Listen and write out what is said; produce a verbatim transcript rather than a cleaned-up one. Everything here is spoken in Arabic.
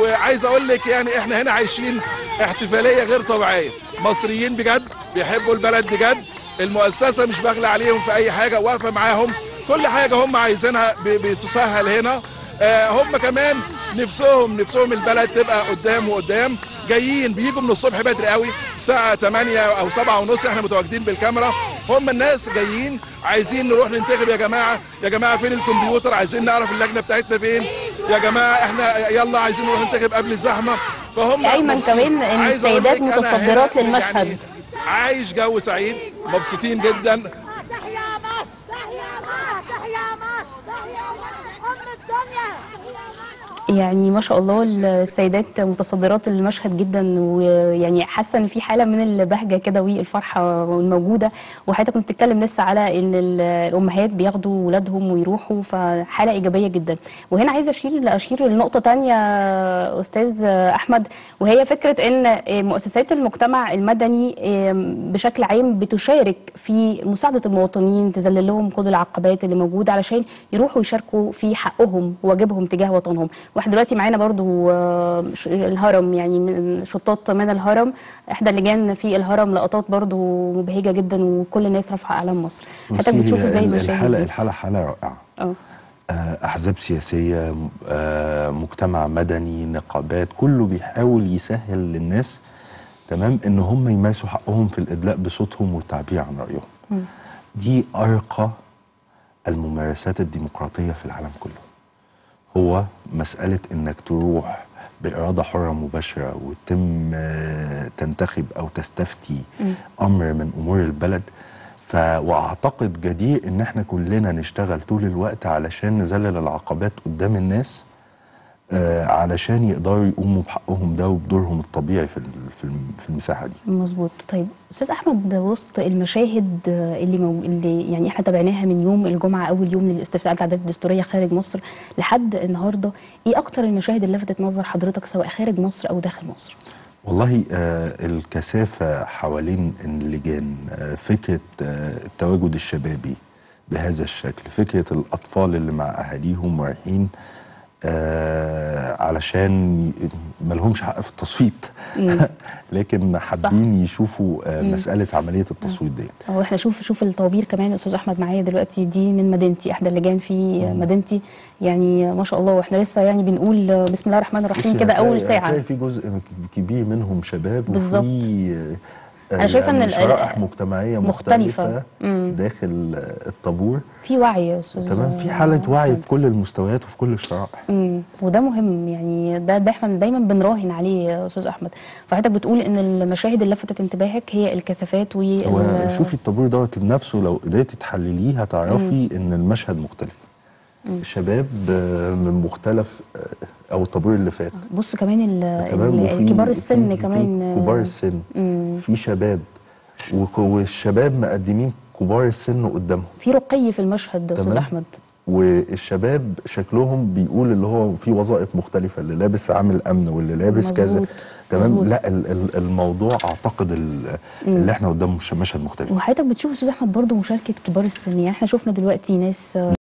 وعايز اقول لك يعني احنا هنا عايشين احتفاليه غير طبيعيه. مصريين بجد بيحبوا البلد بجد، المؤسسه مش باغله عليهم في اي حاجه، واقفه معاهم، كل حاجه هم عايزينها بتسهل هنا. هم كمان نفسهم نفسهم البلد تبقى قدام وقدام. جايين بيجوا من الصبح بدري قوي، الساعه ثمانية او سبعة ونص احنا متواجدين بالكاميرا. هم الناس جايين عايزين نروح ننتخب، يا جماعه يا جماعه فين الكمبيوتر، عايزين نعرف اللجنه بتاعتنا فين، يا جماعه احنا يلا عايزين نروح ننتخب قبل الزحمه. فهم دايما كمان السيدات متصدرات للمشهد. يعني عايش جو سعيد، مبسوطين جدا. يعني ما شاء الله السيدات متصدرات المشهد جدا، ويعني حاسه ان في حاله من البهجه كده والفرحه الموجوده. وحضرتك كنت بتتكلم لسه على ان الامهات بياخدوا ولادهم ويروحوا، فحاله ايجابيه جدا. وهنا عايزه اشير اشير لنقطه ثانيه استاذ احمد، وهي فكره ان مؤسسات المجتمع المدني بشكل عام بتشارك في مساعده المواطنين، تذلل لهم كل العقبات اللي موجوده علشان يروحوا يشاركوا في حقهم وواجبهم تجاه وطنهم. واحنا دلوقتي معانا برضو الهرم، يعني من شطاط من الهرم، احدى اللجان في الهرم، لقطات برضو مبهجه جدا وكل الناس رافعه اعلام مصر. حضرتك بتشوف ازاي المشاهد الحلقه الحلقه حاله رائعه. اه احزاب سياسيه، مجتمع مدني، نقابات، كله بيحاول يسهل للناس تمام ان هم يمارسوا حقهم في الادلاء بصوتهم والتعبير عن رايهم. م. دي ارقى الممارسات الديمقراطيه في العالم كله. هو مسألة إنك تروح بإرادة حرة مباشرة وتم تنتخب أو تستفتي م. أمر من أمور البلد. ف وأعتقد جدير إن إحنا كلنا نشتغل طول الوقت علشان نذلل العقبات قدام الناس، آه علشان يقدروا يقوموا بحقهم ده وبدورهم الطبيعي في في المساحه دي. مظبوط. طيب استاذ احمد، وسط المشاهد اللي مو... اللي يعني احنا تابعناها من يوم الجمعه اول يوم للاستفتاء على العادات الدستوريه خارج مصر لحد النهارده، ايه اكتر المشاهد اللي لفتت نظر حضرتك سواء خارج مصر او داخل مصر؟ والله آه الكثافه حوالين اللجان، آه فكره آه التواجد الشبابي بهذا الشكل، فكره الاطفال اللي مع اهاليهم رايحين آه علشان ملهمش حق في التصويت لكن حابين يشوفوا آه مسألة عملية التصويت دي. هو احنا شوف شوف الطوابير كمان يا استاذ احمد معايا دلوقتي، دي من مدينتي، احدى اللجان في مدينتي، يعني ما شاء الله. واحنا لسه يعني بنقول بسم الله الرحمن الرحيم كده اول ساعة. في جزء كبير منهم شباب بالظبط. انا شايفه ان شرائح مجتمعيه مختلفه, مختلفة داخل الطابور، في وعي يا استاذ، تمام، في حاله وعي في كل المستويات وفي كل الشرائح، وده مهم. يعني ده ده احنا دايما بنراهن عليه يا استاذ احمد. فحضرتك بتقول ان المشاهد اللي لفتت انتباهك هي الكثافات وال هو شوفي الطابور دوت لنفسه، لو قدرتي تحلليه هتعرفي ان المشهد مختلف. مم. الشباب من مختلف او الطابور اللي فات، بص كمان كبار السن، كمان كبار السن في شباب، والشباب مقدمين كبار السن قدامهم، في رقي في المشهد ده استاذ احمد. والشباب شكلهم بيقول اللي هو في وظائف مختلفه، اللي لابس عامل امن واللي لابس كذا، تمام. لا الموضوع اعتقد اللي احنا قدامه مشهد مختلف. وحضرتك بتشوف استاذ احمد برضه مشاركه كبار السن، يعني احنا شفنا دلوقتي ناس